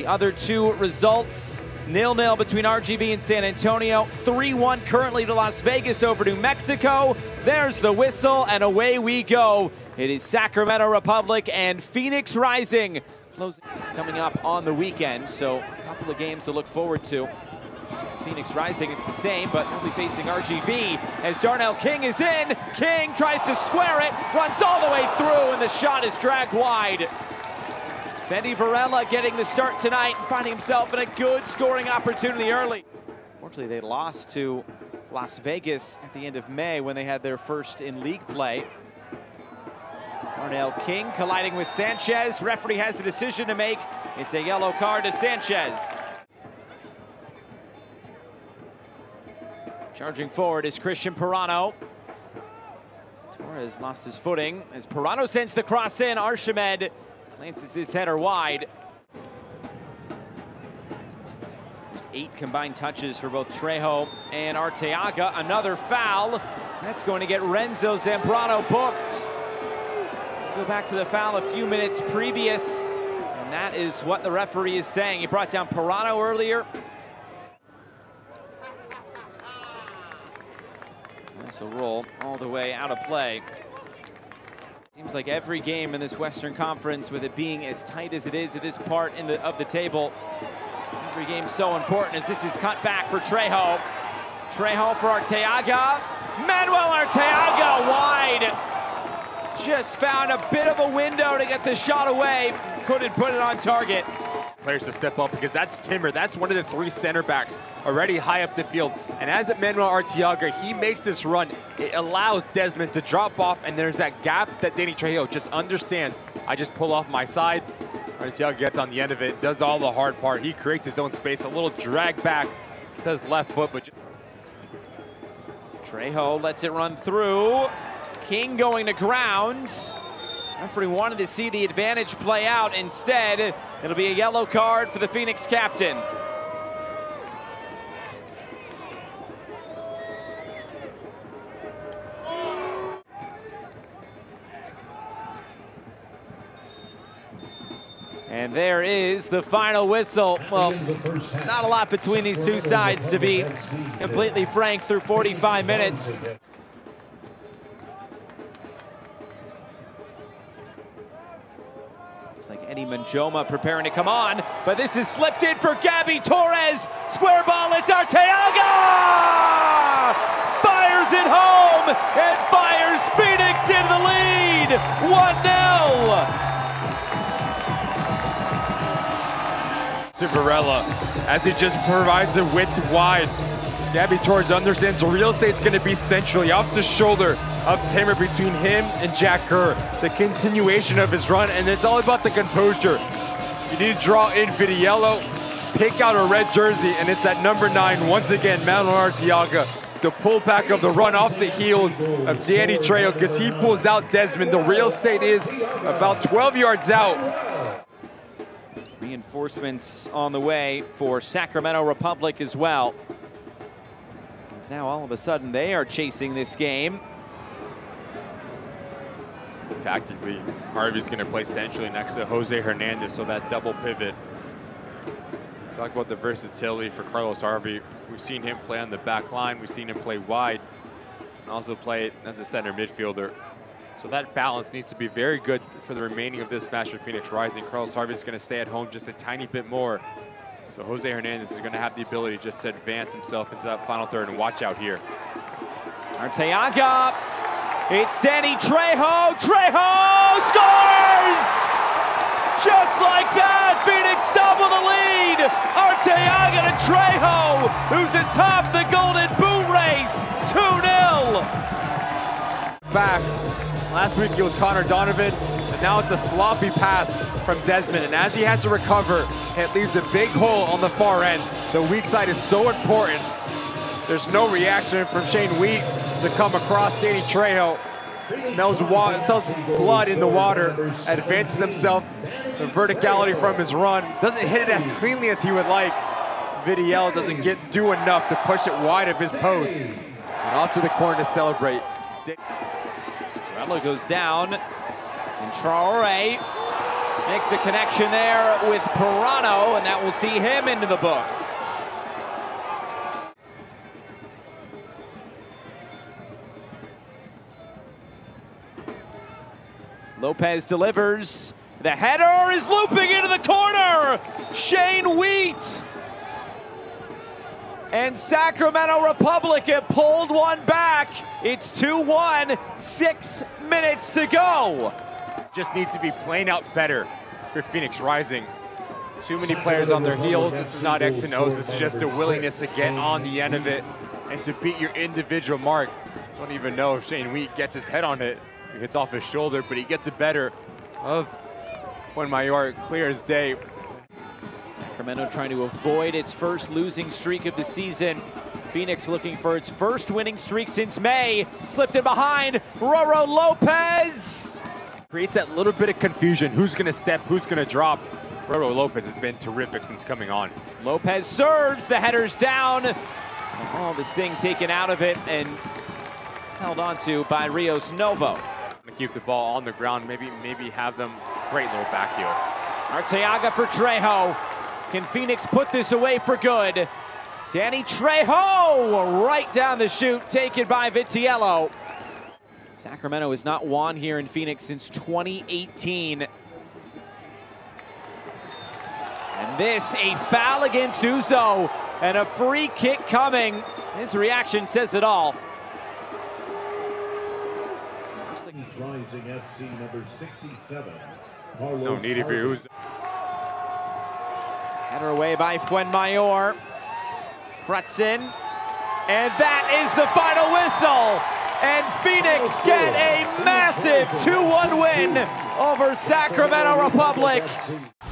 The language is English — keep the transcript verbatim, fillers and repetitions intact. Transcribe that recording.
The other two results, nil nil between R G V and San Antonio, three one currently to Las Vegas over New Mexico. There's the whistle and away we go. It is Sacramento Republic and Phoenix Rising closing coming up on the weekend, so a couple of games to look forward to. Phoenix Rising, it's the same, but he'll be facing R G V as Darnell King is in. King tries to square it, runs all the way through, and the shot is dragged wide. Feddy Varela getting the start tonight and finding himself in a good scoring opportunity early. Fortunately, they lost to Las Vegas at the end of May when they had their first in league play. Darnell King colliding with Sanchez. Referee has a decision to make. It's a yellow card to Sanchez. Charging forward is Christian Pirano. Torres lost his footing as Pirano sends the cross in. Archimède lances his header wide. Just eight combined touches for both Trejo and Arteaga. Another foul. That's going to get Renzo Zambrano booked. We'll go back to the foul a few minutes previous, and that is what the referee is saying. He brought down Pirano earlier. This will roll all the way out of play. Seems like every game in this Western Conference, with it being as tight as it is at this part in the, of the table, every game so important as this is cut back for Trejo. Trejo for Arteaga. Manuel Arteaga wide. Just found a bit of a window to get the shot away. Couldn't put it on target. Players to step up, because that's Timmer. That's one of the three center backs already high up the field. And as Manuel Arteaga, he makes this run. It allows Desmond to drop off, and there's that gap that Danny Trejo just understands. I just pull off my side. Arteaga gets on the end of it, does all the hard part. He creates his own space, a little drag back to his left foot. But Trejo lets it run through. King going to ground. Referee wanted to see the advantage play out. Instead, it'll be a yellow card for the Phoenix captain. And there is the final whistle. Well, not a lot between these two sides, to be completely frank, through forty-five minutes. Looks like Eddie Manjoma preparing to come on, but this is slipped in for Gabby Torres. Square ball, it's Arteaga! Fires it home and fires Phoenix in the lead, one nil. To Varela, as he just provides a width wide. Gabby Torres understands real estate's going to be centrally off the shoulder of Timmer between him and Jack Kerr. The continuation of his run, and it's all about the composure. You need to draw in Vitiello, pick out a red jersey, and it's at number nine once again, Manuel Arteaga. The pullback of the run off the heels of Danny Trejo, because he pulls out Desmond. The real estate is about twelve yards out. Reinforcements on the way for Sacramento Republic as well. Now all of a sudden they are chasing this game. Tactically, Harvey's going to play centrally next to Jose Hernandez, so that double pivot. Talk about the versatility for Carlos Harvey. We've seen him play on the back line. We've seen him play wide and also play as a center midfielder. So that balance needs to be very good for the remaining of this match for Phoenix Rising. Carlos Harvey's going to stay at home just a tiny bit more. So Jose Hernandez is going to have the ability just to advance himself into that final third, and watch out here. Arteaga, it's Danny Trejo, Trejo scores! Just like that, Phoenix double the lead! Arteaga to Trejo, who's atop the Golden Boot race, two nil! Back, last week it was Connor Donovan. Now it's a sloppy pass from Desmond, and as he has to recover, it leaves a big hole on the far end. The weak side is so important. There's no reaction from Shane Wiedt to come across Danny Trejo. Smells, wa smells blood in the water, advances himself, the verticality from his run. Doesn't hit it as cleanly as he would like. Vitiello doesn't get do enough to push it wide of his post. And off to the corner to celebrate. Varela goes down. And Traore Makes a connection there with Pirano, and that will see him into the book. Lopez delivers. The header is looping into the corner. Shane Wiedt. And Sacramento Republic have pulled one back. It's two one, six minutes to go. Just needs to be playing out better for Phoenix Rising. Too many players on their heels. This is not X and O's. It's just a willingness to get on the end of it and to beat your individual mark. Don't even know if Shane Wiedt gets his head on it. He hits off his shoulder, but he gets it better of Juan Mayor, clear as day. Sacramento trying to avoid its first losing streak of the season. Phoenix looking for its first winning streak since May. Slipped in behind, Roro Lopez. Creates that little bit of confusion. Who's gonna step, who's gonna drop? Roro Lopez has been terrific since coming on. Lopez serves, the header's down. All oh, the sting taken out of it and held on to by Ríos Novo. Keep the ball on the ground, maybe maybe have them. Great little back heel. Arteaga for Trejo. Can Phoenix put this away for good? Danny Trejo right down the chute, taken by Vitiello. Sacramento has not won here in Phoenix since twenty eighteen. And this, a foul against Uzo and a free kick coming. His reaction says it all. Phoenix Rising F C number sixty-seven. Carlos no need for you. Header away by Fuenmayor. Kretzen. And that is the final whistle. And Phoenix get a massive two one win over Sacramento Republic.